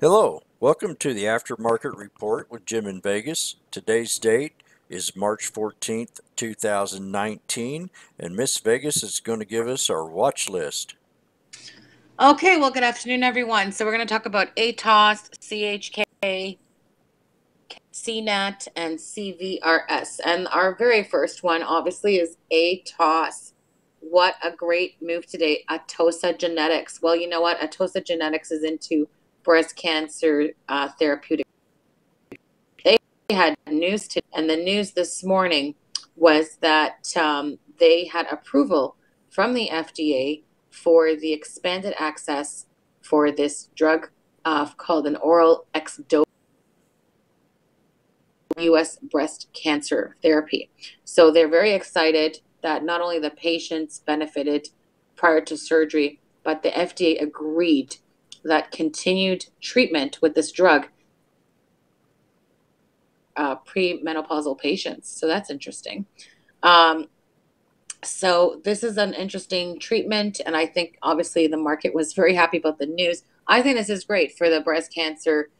Hello, welcome to the Aftermarket Report with Jim in Vegas. Today's date is March 14th, 2019, and Miss Vegas is going to give us our watch list. Okay, well, good afternoon, everyone. So we're going to talk about ATOS, CHK, CNAT, and CVRS. And our very first one, obviously, is ATOS. What a great move today, Atossa Genetics. Well, you know what? Atossa Genetics is into breast cancer therapeutic. They had news today, and the news this morning was that they had approval from the FDA for the expanded access for this drug called an oral X-dose U.S. breast cancer therapy. So they're very excited that not only the patients benefited prior to surgery, but the FDA agreed that continued treatment with this drug premenopausal patients. So that's interesting. So this is an interesting treatment, and I think obviously the market was very happy about the news. I think this is great for the breast cancer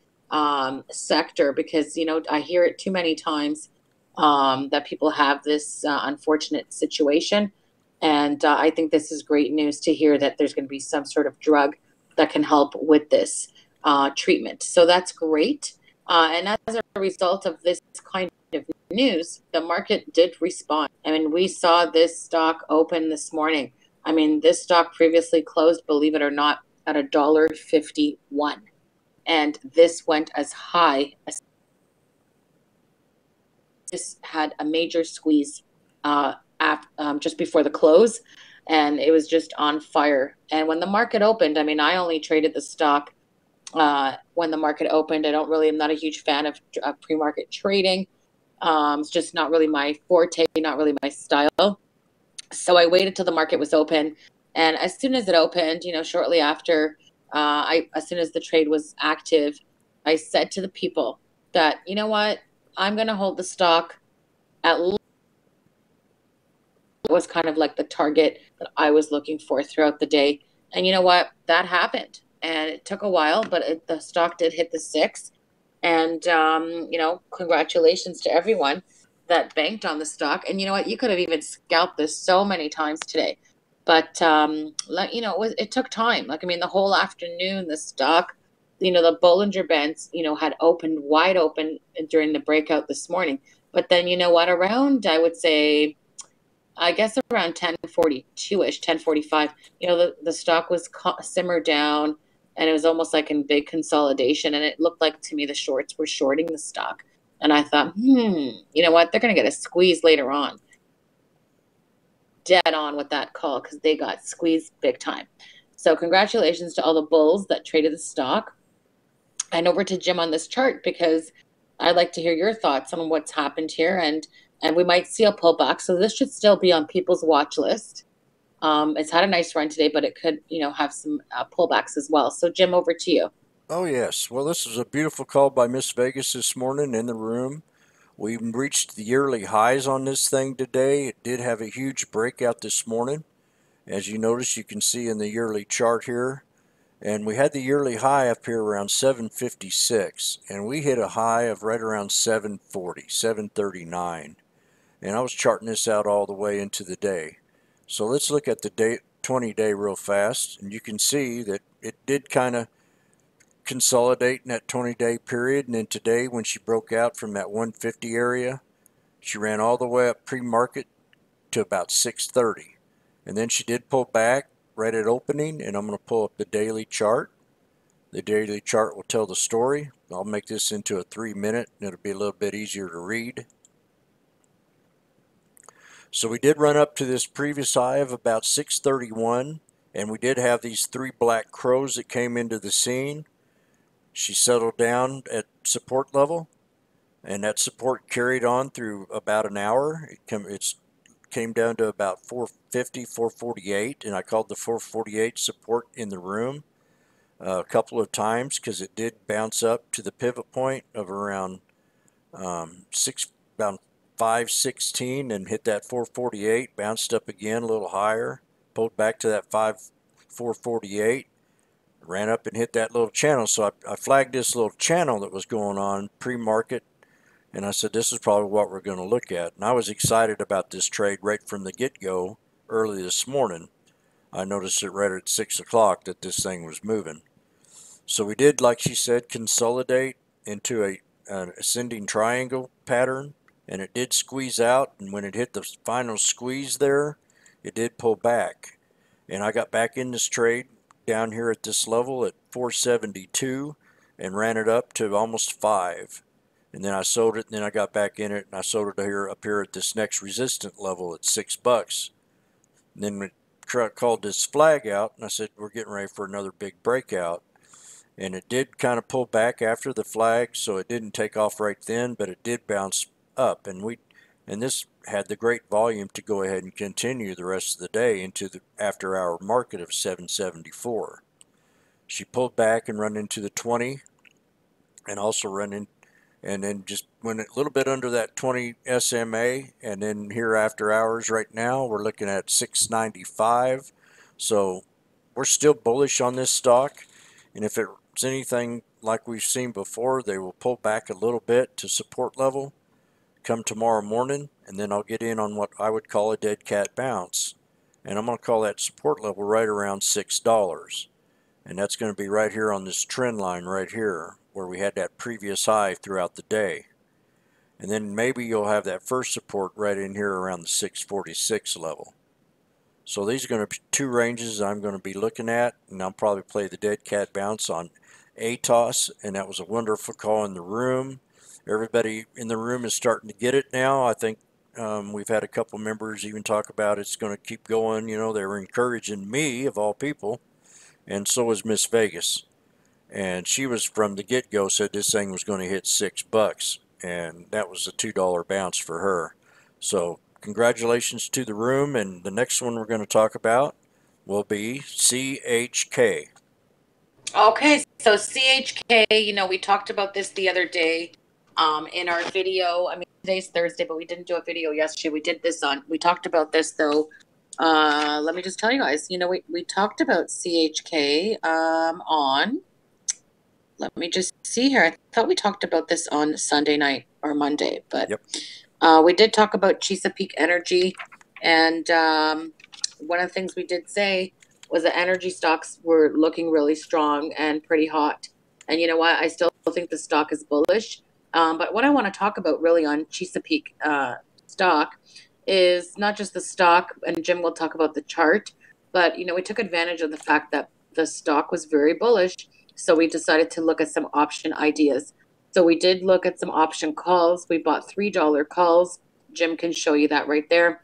sector because, you know, I hear it too many times that people have this unfortunate situation, and I think this is great news to hear that there's going to be some sort of drug that can help with this treatment. So that's great. And as a result of this kind of news, the market did respond. I mean, we saw this stock open this morning. I mean, this stock previously closed, believe it or not, at $1.51. And this went as high as this had a major squeeze just before the close. And it was just on fire. And when the market opened, I mean, I only traded the stock when the market opened. I'm not a huge fan of pre-market trading. It's just not really my forte, not really my style. So I waited till the market was open. And as soon as it opened, you know, shortly after, as soon as the trade was active, I said to the people that, you know what, I'm going to hold the stock at least. Was kind of like the target that I was looking for throughout the day. And you know what? That happened. And it took a while, but the stock did hit the $6. And, you know, congratulations to everyone that banked on the stock. And you know what? You could have even scalped this so many times today. But, you know, it took time. Like, I mean, the whole afternoon, the stock, you know, the Bollinger Bands, you know, had opened wide open during the breakout this morning. But then, you know what? Around, I would say, I guess around 10:42-ish, 10:45, you know, the stock was simmered down, and it was almost like in big consolidation. And it looked like to me the shorts were shorting the stock. And I thought, you know what? They're going to get a squeeze later on. Dead on with that call because they got squeezed big time. So congratulations to all the bulls that traded the stock. And over to Jim on this chart because I'd like to hear your thoughts on what's happened here. And we might see a pullback. So this should still be on people's watch list. It's had a nice run today, but it could, you know, have some pullbacks as well. So, Jim, over to you. Oh, yes. Well, this is a beautiful call by Miss Vegas this morning in the room. We reached the yearly highs on this thing today. It did have a huge breakout this morning. As you notice, you can see in the yearly chart here. And we had the yearly high up here around 756. And we hit a high of right around 740, 739. And I was charting this out all the way into the day. So let's look at the day, 20-day real fast. And you can see that it did kind of consolidate in that 20-day period. And then today, when she broke out from that 150 area, she ran all the way up pre-market to about 630. And then she did pull back right at opening. And I'm going to pull up the daily chart. The daily chart will tell the story. I'll make this into a 3-minute, and it'll be a little bit easier to read. So we did run up to this previous high of about 631, and we did have these three black crows that came into the scene. She settled down at support level, and that support carried on through about an hour. It came down to about 450, 448, and I called the 448 support in the room a couple of times because it did bounce up to the pivot point of around 516 and hit that 448, bounced up again a little higher, pulled back to that 448, ran up and hit that little channel. So I flagged this little channel that was going on pre-market, and I said, this is probably what we're going to look at. And I was excited about this trade right from the get-go. Early this morning, I noticed it right at 6 o'clock that this thing was moving. So we did, like she said, consolidate into an ascending triangle pattern, and it did squeeze out. And when it hit the final squeeze there, it did pull back. And I got back in this trade down here at this level at 472 and ran it up to almost 5. And then I sold it, and then I got back in it, and I sold it here up here at this next resistance level at $6. And then we called this flag out, and I said, we're getting ready for another big breakout. And it did kind of pull back after the flag, so it didn't take off right then, but it did bounce up. And this had the great volume to go ahead and continue the rest of the day into the after-hour market of 774. She pulled back and run into the 20, and also run in, and then just went a little bit under that 20 SMA, and then here after hours right now, we're looking at 695. So we're still bullish on this stock, and if it's anything like we've seen before, they will pull back a little bit to support level come tomorrow morning, and then I'll get in on what I would call a dead cat bounce. And I'm going to call that support level right around $6. And that's going to be right here on this trend line right here, where we had that previous high throughout the day. And then maybe you'll have that first support right in here around the 646 level. So these are going to be two ranges I'm going to be looking at, and I'll probably play the dead cat bounce on ATOS. And that was a wonderful call in the room. Everybody in the room is starting to get it now. I think we've had a couple members even talk about it's going to keep going. You know, they were encouraging me, of all people, and so was Miss Vegas. And she was from the get-go said this thing was going to hit $6, and that was a $2 bounce for her. So congratulations to the room, and the next one we're going to talk about will be CHK. Okay, so CHK, you know, we talked about this the other day in our video. I mean, today's Thursday, but we didn't do a video yesterday. We did this on, we talked about this though. Let me just tell you guys, you know, we talked about CHK on, let me just see here. I thought we talked about this on Sunday night or Monday, but yep. We did talk about Chesapeake Energy. And one of the things we did say was that energy stocks were looking really strong and pretty hot. And you know what? I still think the stock is bullish. But what I want to talk about really on Chesapeake stock is not just the stock, and Jim will talk about the chart, but, you know, we took advantage of the fact that the stock was very bullish. So we decided to look at some option ideas. So we did look at some option calls. We bought $3 calls. Jim can show you that right there.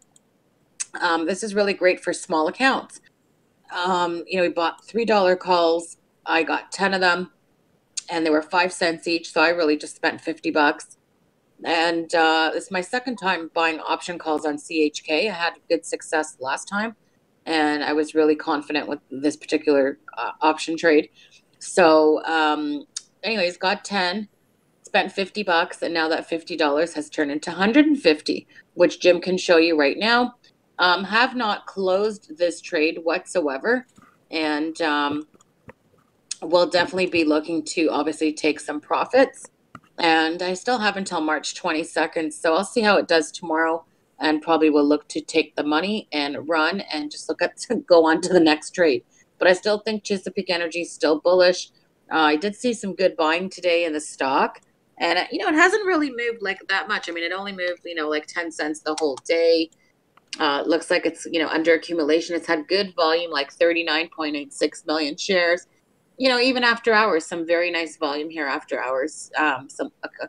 This is really great for small accounts. You know, we bought $3 calls. I got 10 of them, and they were 5 cents each. So I really just spent 50 bucks. And it's my second time buying option calls on CHK. I had good success last time, and I was really confident with this particular option trade. So anyways, got 10, spent 50 bucks, and now that $50 has turned into 150, which Jim can show you right now. Have not closed this trade whatsoever, and we'll definitely be looking to obviously take some profits. And I still have until March 22nd, so I'll see how it does tomorrow, and probably will look to take the money and run and just look at to go on to the next trade. But I still think Chesapeake Energy is still bullish. I did see some good buying today in the stock. And, you know, it hasn't really moved like that much. I mean, it only moved, you know, like 10 cents the whole day. Looks like it's, you know, under accumulation. It's had good volume, like 39.86 million shares. You know, even after hours, some very nice volume here after hours. A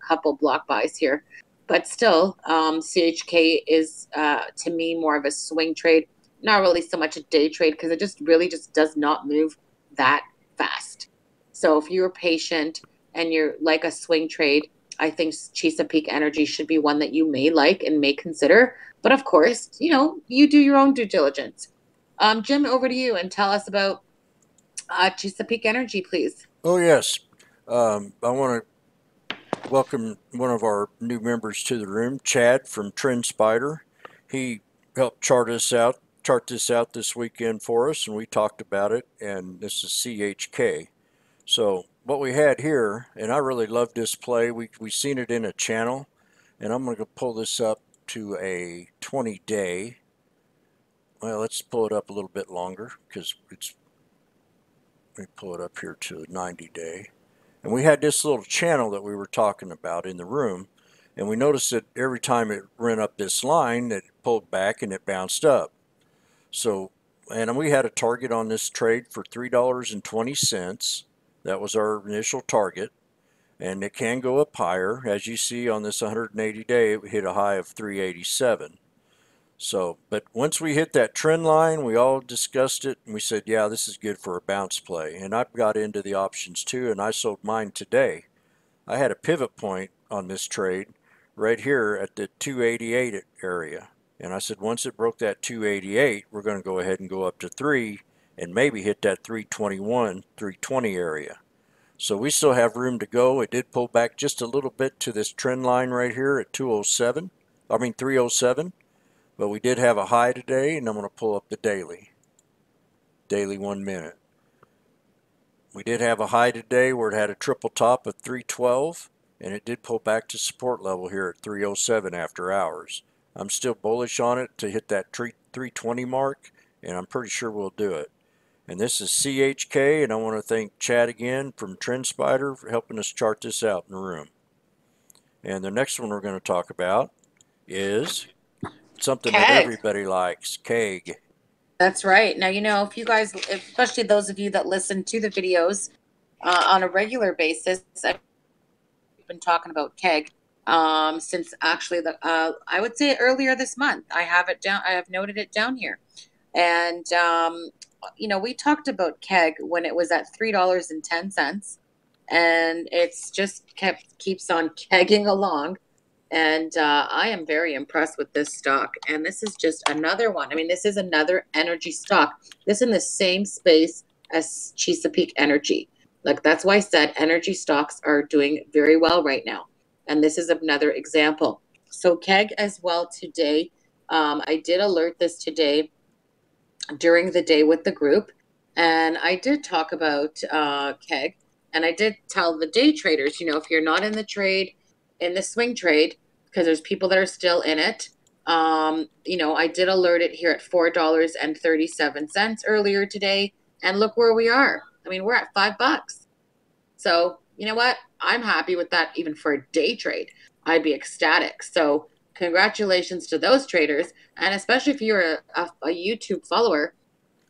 couple block buys here. But still, CHK is, to me, more of a swing trade. Not really so much a day trade, because it just really just does not move that fast. So if you're patient and you're like a swing trade, I think Chesapeake Energy should be one that you may like and may consider. But of course, you know, you do your own due diligence. Jim, over to you, and tell us about Chesapeake Energy, please. Oh, yes. I want to welcome one of our new members to the room, Chad from TrendSpider. He helped chart us out chart this out this weekend for us, and we talked about it, and this is CHK. So what we had here, and I really love this play, we seen it in a channel, and I'm going to pull this up to a 20-day. Well, let's pull it up a little bit longer, because it's, let me pull it up here to a 90-day. And we had this little channel that we were talking about in the room, and we noticed that every time it ran up this line, it pulled back and it bounced up. So, and we had a target on this trade for $3.20. That was our initial target, and it can go up higher. As you see on this 180-day, it hit a high of 387. So, but once we hit that trend line, we all discussed it, and we said, yeah, this is good for a bounce play. And I've got into the options too, and I sold mine today. I had a pivot point on this trade right here at the 288 area. And I said, once it broke that 288, we're going to go ahead and go up to 3 and maybe hit that 321, 320 area. So we still have room to go. It did pull back just a little bit to this trend line right here at 307. But we did have a high today, and I'm going to pull up the daily 1 minute. We did have a high today where it had a triple top of 312, and it did pull back to support level here at 307 after hours. I'm still bullish on it to hit that 320 mark, and I'm pretty sure we'll do it. And this is CHK, and I want to thank Chad again from TrendSpider for helping us chart this out in the room. And the next one we're going to talk about is something KEG that everybody likes, KEG. That's right. Now, you know, if you guys, especially those of you that listen to the videos on a regular basis, I've been talking about KEG since actually, I would say earlier this month. I have it down. I have noted it down here. And, you know, we talked about KEG when it was at $3.10, and it's just keeps on kegging along. And I am very impressed with this stock. And this is just another one. I mean, this is another energy stock. This is in the same space as Chesapeake Energy. Like, that's why I said energy stocks are doing very well right now. And this is another example. So KEG as well today. I did alert this today during the day with the group. And I did talk about KEG. And I did tell the day traders, you know, if you're not in the trade, in the swing trade, because there's people that are still in it. You know, I did alert it here at $4.37 earlier today, and look where we are. I mean, we're at $5. So you know what? I'm happy with that. Even for a day trade, I'd be ecstatic. So congratulations to those traders, and especially if you're a YouTube follower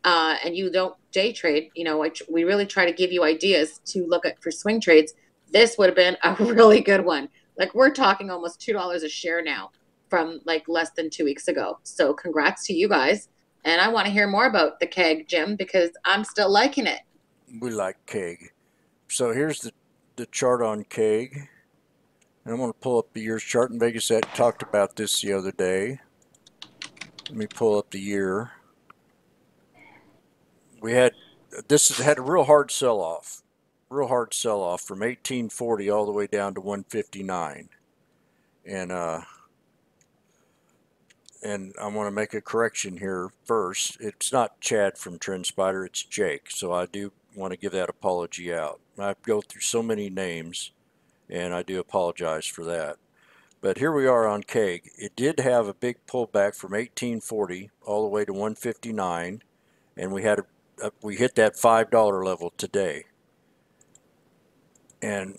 and you don't day trade. You know, we really try to give you ideas to look at for swing trades. This would have been a really good one. Like, we're talking almost $2 a share now from like less than 2 weeks ago. So congrats to you guys. And I want to hear more about the KEG, Jim, because I'm still liking it. We like KEG. So here's the chart on KEG. And I'm going to pull up the year's chart. And Vegas had talked about this the other day. Let me pull up the year. We had, this had a real hard sell-off. Real hard sell-off from 1840 all the way down to 159, and I want to make a correction here first. It's not Chad from TrendSpider, it's Jake. So I do want to give that apology out. I go through so many names, and I do apologize for that. But here we are on KEG. It did have a big pullback from 1840 all the way to 159, and we had we hit that $5 level today. And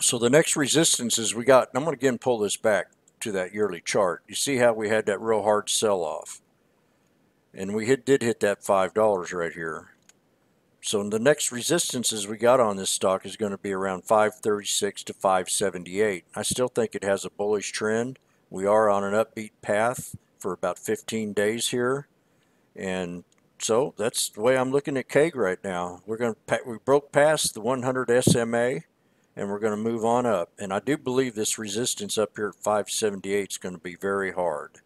so the next resistance is we got, and I'm going to again pull this back to that yearly chart. You see how we had that real hard sell-off. And we did hit that $5 right here. So the next resistances we got on this stock is going to be around 536 to 578. I still think it has a bullish trend. We are on an upbeat path for about 15 days here. And so that's the way I'm looking at KEG right now. We broke past the 100 SMA, and we're going to move on up. And I do believe this resistance up here at 578 is going to be very hard.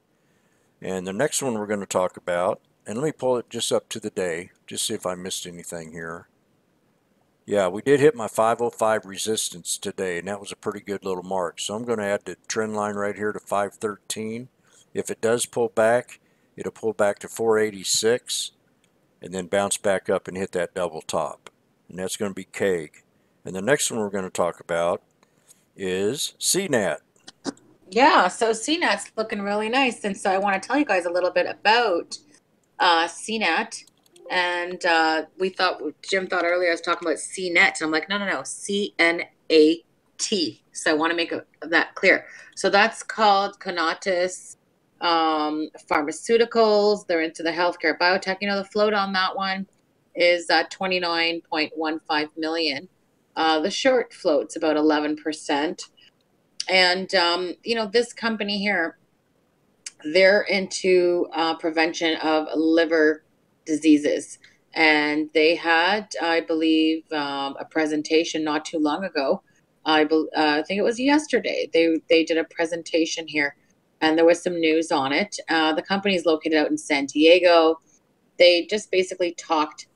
And the next one we're going to talk about, and let me pull it just up to the day, just see if I missed anything here. Yeah, we did hit my 505 resistance today, and that was a pretty good little mark. So I'm going to add the trend line right here to 513. If it does pull back, it'll pull back to 486 and then bounce back up and hit that double top. And that's going to be KEG. And the next one we're going to talk about is CNAT. Yeah, so CNAT's looking really nice. And so I want to tell you guys a little bit about CNAT. And we thought, Jim thought earlier I was talking about CNET. I'm like, no, CNAT. So I want to make that clear. So that's called Conatus Pharmaceuticals. They're into the healthcare biotech. You know, the float on that one is 29.15 million. The short float's about 11%. And, you know, this company here, they're into prevention of liver diseases. And they had, I believe, a presentation not too long ago. I think it was yesterday. They did a presentation here, and there was some news on it. The company is located out in San Diego. They just basically talked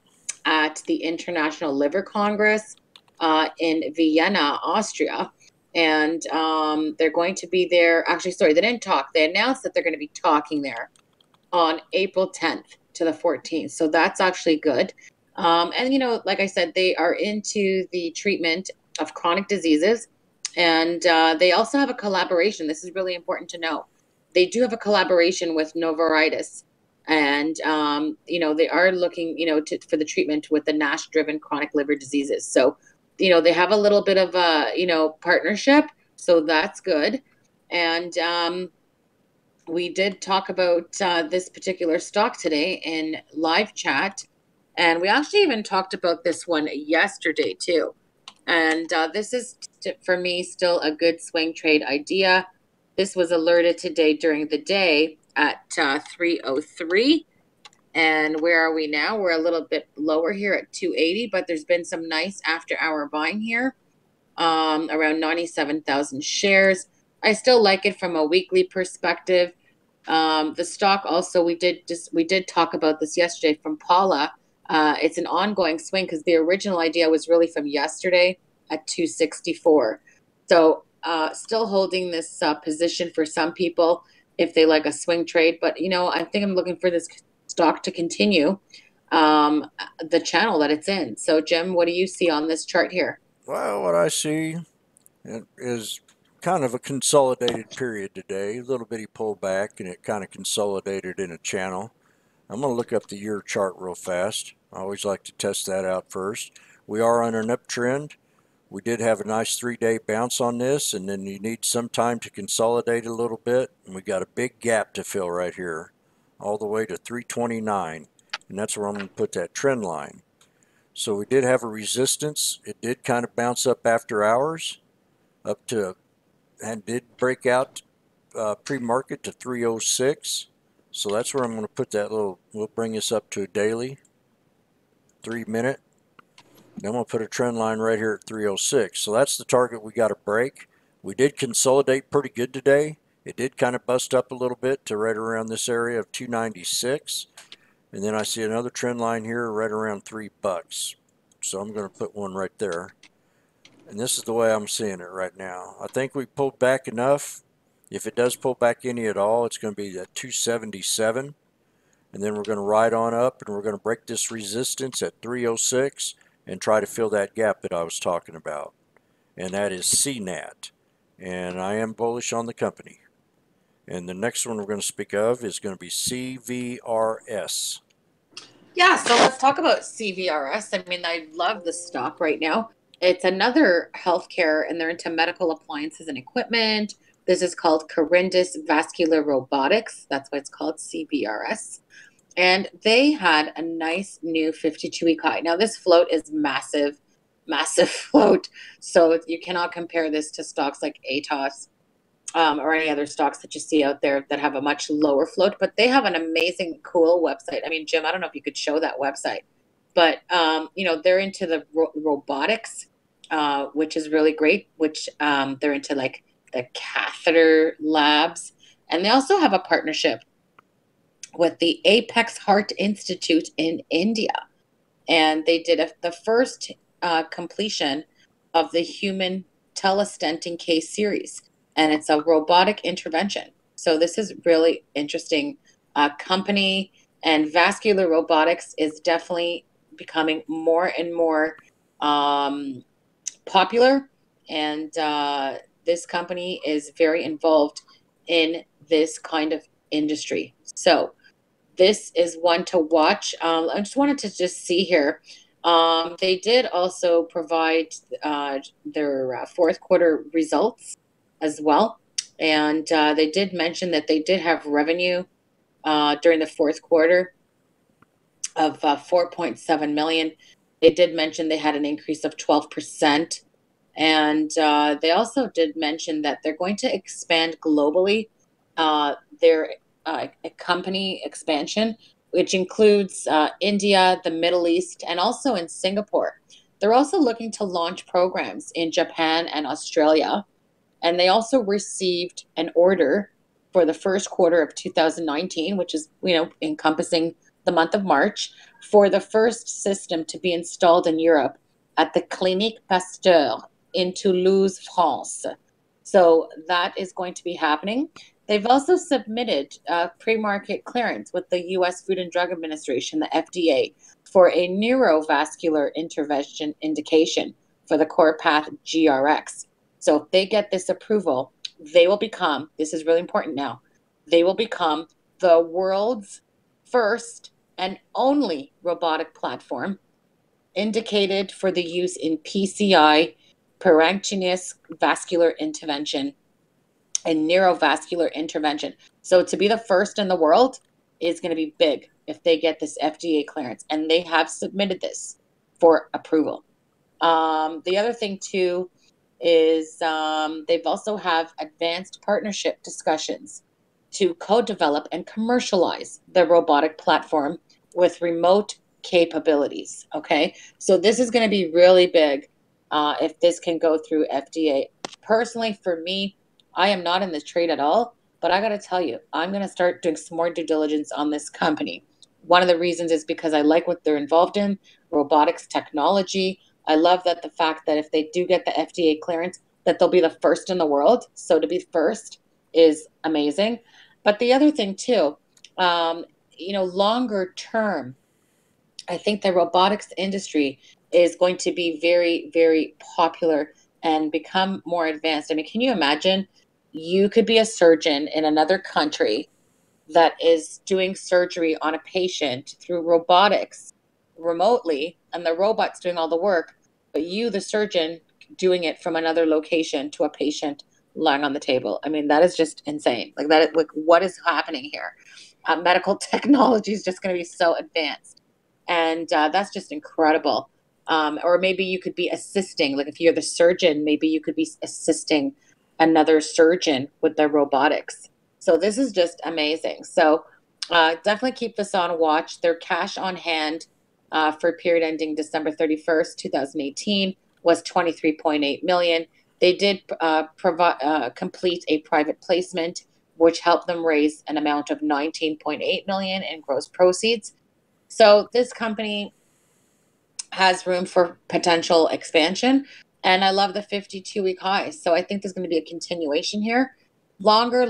at the International Liver Congress in Vienna, Austria. And they're going to be there. Actually, sorry, they didn't talk. They announced that they're going to be talking there on April 10th to the 14th. So that's actually good. And, you know, like I said, they are into the treatment of chronic diseases. And they also have a collaboration. This is really important to know. They do have a collaboration with Novartis. And, you know, they are looking, you know, for the treatment with the NASH-driven chronic liver diseases. So, you know, they have a little bit of a, you know, partnership. So that's good. And we did talk about this particular stock today in live chat. And we actually even talked about this one yesterday, too. And this is, for me, still a good swing trade idea. This was alerted today during the day at 303. And where are we now? We're a little bit lower here at 280, but there's been some nice after-hour buying here, around 97,000 shares. I still like it from a weekly perspective. The stock also, we did talk about this yesterday from Paula. It's an ongoing swing because the original idea was really from yesterday at 264. So still holding this position for some people if they like a swing trade. But, you know, I think I'm looking for this stock to continue the channel that it's in. So, Jim, what do you see on this chart here? Well, what I see is kind of a consolidated period today, a little bitty pullback, and it kind of consolidated in a channel. I'm going to look up the year chart real fast. I always like to test that out first. We are on an uptrend. We did have a nice 3-day bounce on this, and then you need some time to consolidate a little bit. And we got a big gap to fill right here, all the way to 329. And that's where I'm going to put that trend line. So we did have a resistance. It did kind of bounce up after hours, up to, and did break out pre-market to 306. So that's where I'm going to put that little, we'll bring this up to a daily, 3-minute. Then I'm going to put a trend line right here at 306. So that's the target we got to break. We did consolidate pretty good today. It did kind of bust up a little bit to right around this area of 296. And then I see another trend line here right around $3. So I'm going to put one right there. And this is the way I'm seeing it right now. I think we pulled back enough. If it does pull back any at all, it's going to be at 277. And then we're going to ride on up, and we're going to break this resistance at 306 and try to fill that gap that I was talking about. And that is CNAT. And I am bullish on the company. And the next one we're going to speak of is going to be CVRS. Yeah, so let's talk about CVRS. I mean, I love this stock right now. It's another healthcare, and they're into medical appliances and equipment. This is called Corindus Vascular Robotics. That's why it's called CVRS. And they had a nice new 52-week high. Now, this float is massive, massive float. So you cannot compare this to stocks like ATOS or any other stocks that you see out there that have a much lower float. But they have an amazing, cool website. I mean, Jim, I don't know if you could show that website. But, you know, they're into the robotics, which is really great, which they're into, like, the catheter labs, and they also have a partnership with the Apex Heart Institute in India, and they did the first completion of the human telestenting case series, and it's a robotic intervention. So this is really interesting company, and vascular robotics is definitely becoming more and more popular. And this company is very involved in this kind of industry. So this is one to watch. I just wanted to just see here. They did also provide their fourth quarter results as well. And they did mention that they did have revenue during the fourth quarter of 4.7 million. They did mention they had an increase of 12%. And they also did mention that they're going to expand globally their company expansion, which includes India, the Middle East, and also in Singapore. They're also looking to launch programs in Japan and Australia. And they also received an order for the first quarter of 2019, which is, you know, encompassing the month of March, for the first system to be installed in Europe at the Clinique Pasteur in Toulouse, France. So that is going to be happening. They've also submitted pre-market clearance with the U.S. Food and Drug Administration, the FDA, for a neurovascular intervention indication for the CorePath GRX. So if they get this approval, they will become, this is really important now, they will become the world's first and only robotic platform indicated for the use in PCI, percutaneous vascular intervention, and neurovascular intervention. So to be the first in the world is going to be big if they get this FDA clearance, and they have submitted this for approval. The other thing too is they've also have advanced partnership discussions to co-develop and commercialize the robotic platform with remote capabilities. Okay, so this is going to be really big if this can go through FDA. Personally, for me, I am not in this trade at all, but I got to tell you, I'm going to start doing some more due diligence on this company. One of the reasons is because I like what they're involved in, robotics technology. I love that the fact that if they do get the FDA clearance, that they'll be the first in the world. So to be first is amazing. But the other thing too, you know, longer term, I think the robotics industry is going to be very, very popular and become more advanced. I mean, can you imagine? You could be a surgeon in another country that is doing surgery on a patient through robotics remotely, and the robot's doing all the work, but you, the surgeon, doing it from another location to a patient lying on the table. I mean, that is just insane. Like, that is, like, what is happening here? Medical technology is just going to be so advanced, and that's just incredible. Or maybe you could be assisting, like if you're the surgeon, maybe you could be assisting another surgeon with their robotics. So this is just amazing. So definitely keep this on watch. Their cash on hand for period ending December 31st, 2018 was 23.8 million. They did complete a private placement, which helped them raise an amount of 19.8 million in gross proceeds. So this company has room for potential expansion. And I love the 52-week highs. So I think there's going to be a continuation here. Longer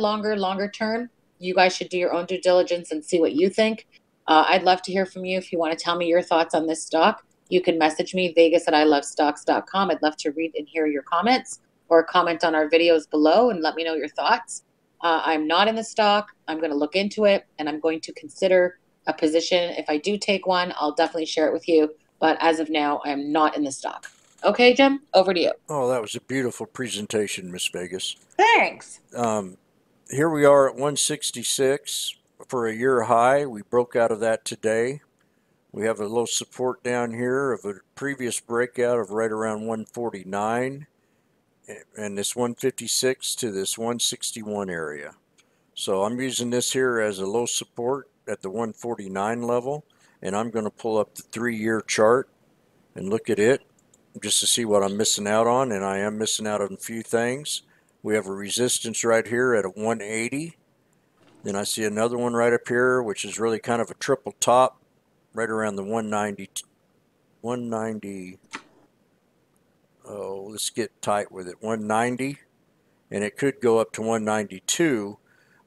term, you guys should do your own due diligence and see what you think. I'd love to hear from you. If you want to tell me your thoughts on this stock, you can message me, vegas@iluvstocks.com. I'd love to read and hear your comments, or comment on our videos below and let me know your thoughts. I'm not in the stock. I'm going to look into it, and I'm going to consider a position. If I do take one, I'll definitely share it with you. But as of now, I am not in the stock. Okay, Jim, over to you. Oh, that was a beautiful presentation, Miss Vegas. Thanks. Here we are at 166 for a year high. We broke out of that today. We have a little support down here of a previous breakout of right around 149, and this 156 to this 161 area. So I'm using this here as a low support at the 149 level. And I'm going to pull up the three-year chart and look at it just to see what I'm missing out on. And I am missing out on a few things. We have a resistance right here at a 180. Then I see another one right up here, which is really kind of a triple top, right around the 190. Oh, let's get tight with it. 190. And it could go up to 192.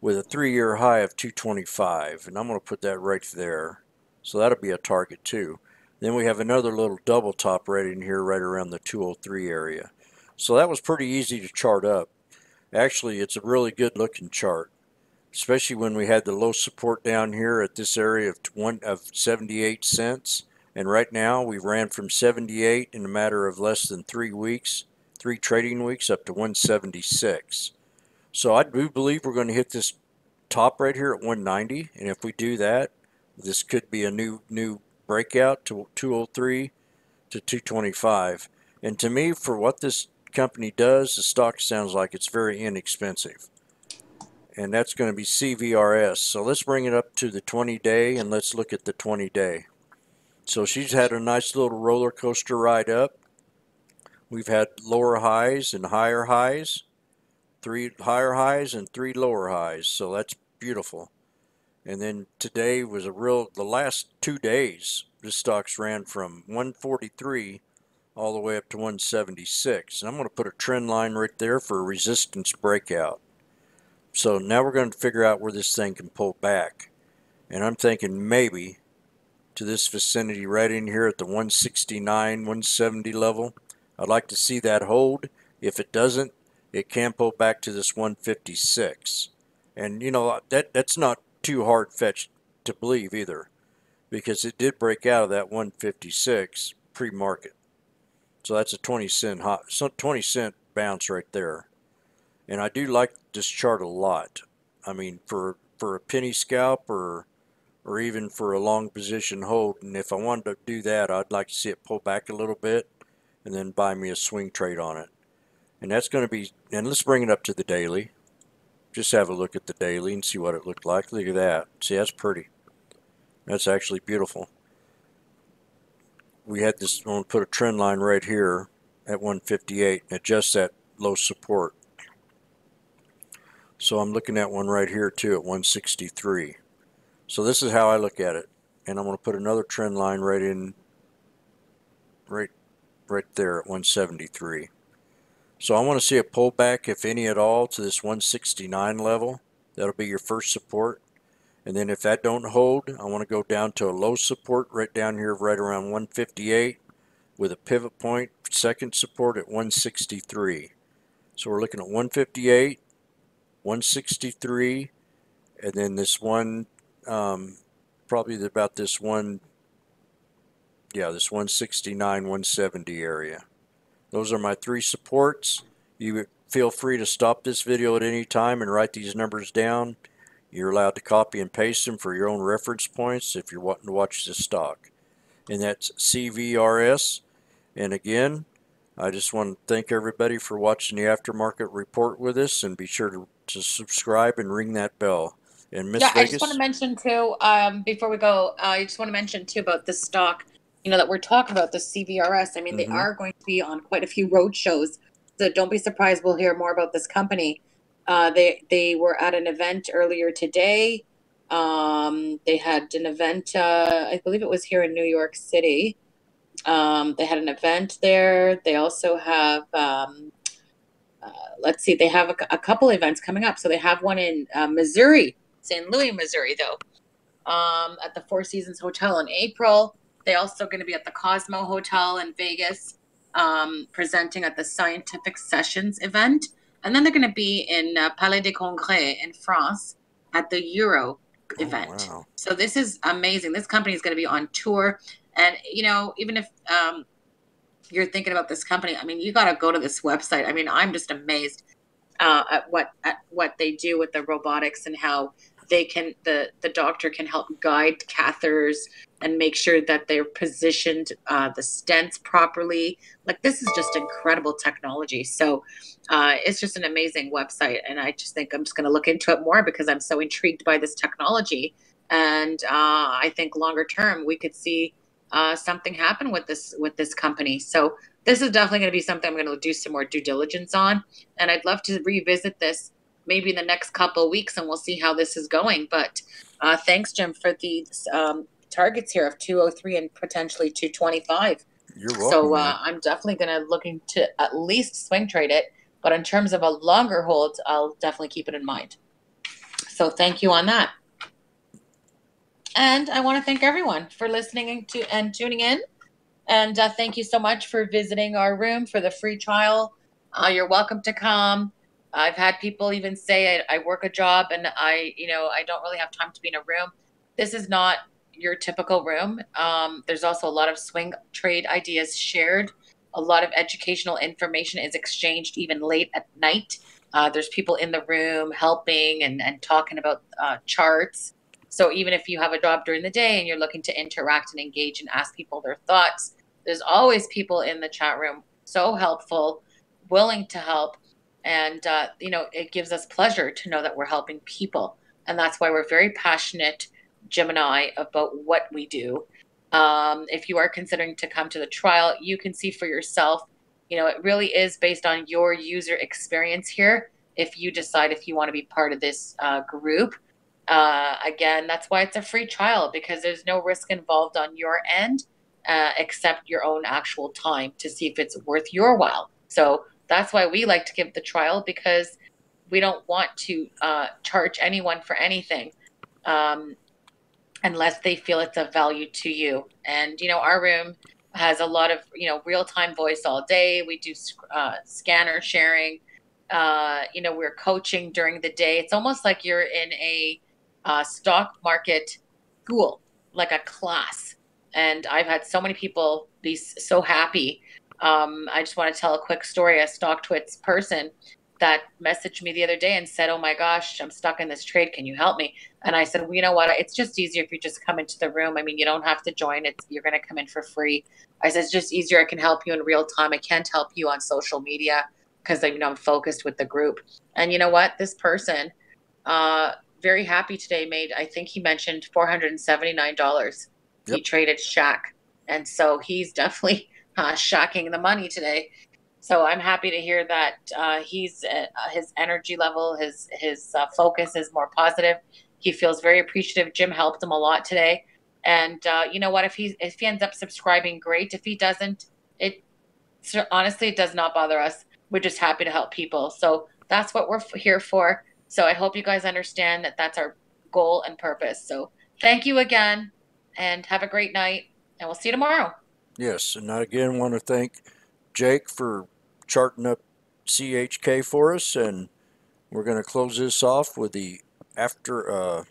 with a 3-year high of 225, and I'm going to put that right there. So that'll be a target too. Then we have another little double top right in here, right around the 203 area. So that was pretty easy to chart up. Actually, it's a really good looking chart, especially when we had the low support down here at this area of 78 cents. And right now we've ran from 78 in a matter of less than 3 weeks, 3 trading weeks, up to 176. So I do believe we're going to hit this top right here at 190. And if we do that, this could be a new breakout to 203 to 225. And to me, for what this company does, the stock sounds like it's very inexpensive. And that's going to be CVRS. So let's bring it up to the 20-day and let's look at the 20-day. So she's had a nice little roller coaster ride up. We've had lower highs and higher highs, 3 higher highs and 3 lower highs. So that's beautiful. And then today was the last 2 days, this stock's ran from 143 all the way up to 176. And I'm going to put a trend line right there for a resistance breakout. So now we're going to figure out where this thing can pull back. And I'm thinking maybe to this vicinity right in here at the 169, 170 level. I'd like to see that hold. If it doesn't, it can pull back to this 156. And you know, that's not too hard-fetched to believe either, because it did break out of that 156 pre-market. So that's a 20 cent bounce right there. And I do like this chart a lot. I mean, for a penny scalp or even for a long position hold, and if I wanted to do that, I'd like to see it pull back a little bit and then buy me a swing trade on it. And that's going to be, and let's bring it up to the daily. Just have a look at the daily and see what it looked like. Look at that. See, that's pretty. That's actually beautiful. We had this, I'm going to put a trend line right here at 158 and adjust that low support. So I'm looking at one right here too at 163. So this is how I look at it. And I'm going to put another trend line right in, right there at 173. So I want to see a pullback, if any at all, to this 169 level. That'll be your first support. And then if that don't hold, I want to go down to a low support right down here, right around 158, with a pivot point, second support at 163. So we're looking at 158, 163, and then this one, probably about this one, yeah, this 169, 170 area. Those are my 3 supports. You feel free to stop this video at any time and write these numbers down. You're allowed to copy and paste them for your own reference points if you're wanting to watch this stock. And that's CVRS. And again, I just want to thank everybody for watching the aftermarket report with us, and be sure to subscribe and ring that bell. And Miss Vegas? I just want to mention too, before we go, I just want to mention too about this stock, you know, that we're talking about, the CVRS. I mean, they are going to be on quite a few road shows, so don't be surprised we'll hear more about this company. They were at an event earlier today. They had an event, I believe it was here in New York City. They had an event there. They also have, let's see, they have a couple events coming up. So they have one in Missouri, St. Louis, Missouri, though, at the Four Seasons Hotel in April. They're also going to be at the Cosmo Hotel in Vegas, presenting at the Scientific Sessions event. And then they're going to be in Palais des Congrès in France at the Euro event. Wow. So this is amazing. This company is going to be on tour. And, you know, even if you're thinking about this company, I mean, you got to go to this website. I mean, I'm just amazed at what they do with the robotics and how they can, the doctor can help guide catheters and make sure that they're positioned the stents properly. Like, this is just incredible technology. So it's just an amazing website. And I just think I'm just going to look into it more because I'm so intrigued by this technology. And I think longer term, we could see something happen with this company. So this is definitely going to be something I'm going to do some more due diligence on. And I'd love to revisit this maybe in the next couple of weeks, and we'll see how this is going. But thanks, Jim, for the targets here of 203 and potentially 225. You're welcome. So I'm definitely going to look into at least swing trade it, but in terms of a longer hold, I'll definitely keep it in mind. So thank you on that. And I want to thank everyone for listening to and tuning in. And thank you so much for visiting our room for the free trial. You're welcome to come. I've had people even say I work a job and I don't really have time to be in a room. This is not your typical room. There's also a lot of swing trade ideas shared. A lot of educational information is exchanged even late at night. There's people in the room helping and talking about charts. So even if you have a job during the day and you're looking to interact and engage and ask people their thoughts, there's always people in the chat room, so helpful, willing to help. And, it gives us pleasure to know that we're helping people. And that's why we're very passionate, Jim and I, about what we do. If you are considering to come to the trial, you can see for yourself, it really is based on your user experience here. If you decide if you want to be part of this group, again, that's why it's a free trial, because there's no risk involved on your end, except your own actual time to see if it's worth your while. So that's why we like to give the trial, because we don't want to charge anyone for anything unless they feel it's of value to you. And, our room has a lot of, real-time voice all day. We do scanner sharing. We're coaching during the day. It's almost like you're in a stock market school, like a class. And I've had so many people be so happy. I just want to tell a quick story. A Stocktwits person that messaged me the other day and said, "Oh my gosh, I'm stuck in this trade. Can you help me?" And I said, "Well, you know what? It's just easier if you just come into the room. I mean, you don't have to join. You're going to come in for free." I said, "It's just easier. I can help you in real time. I can't help you on social media because I'm focused with the group." And you know what? This person, very happy today, made, I think he mentioned $479. Yep. He traded Shaq. And so he's definitely... shocking the money today. So I'm happy to hear that his energy level, his focus is more positive. He feels very appreciative. Jim helped him a lot today. And you know what? If he ends up subscribing, great. If he doesn't, it does not bother us. We're just happy to help people. So that's what we're here for. So I hope you guys understand that that's our goal and purpose. So thank you again and have a great night, and we'll see you tomorrow. Yes, and I again want to thank Jake for charting up CHK for us, and we're going to close this off with the aftermarket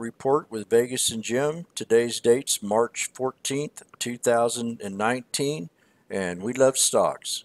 report with Vegas and Jim. Today's date's March 14th, 2019, and we love stocks.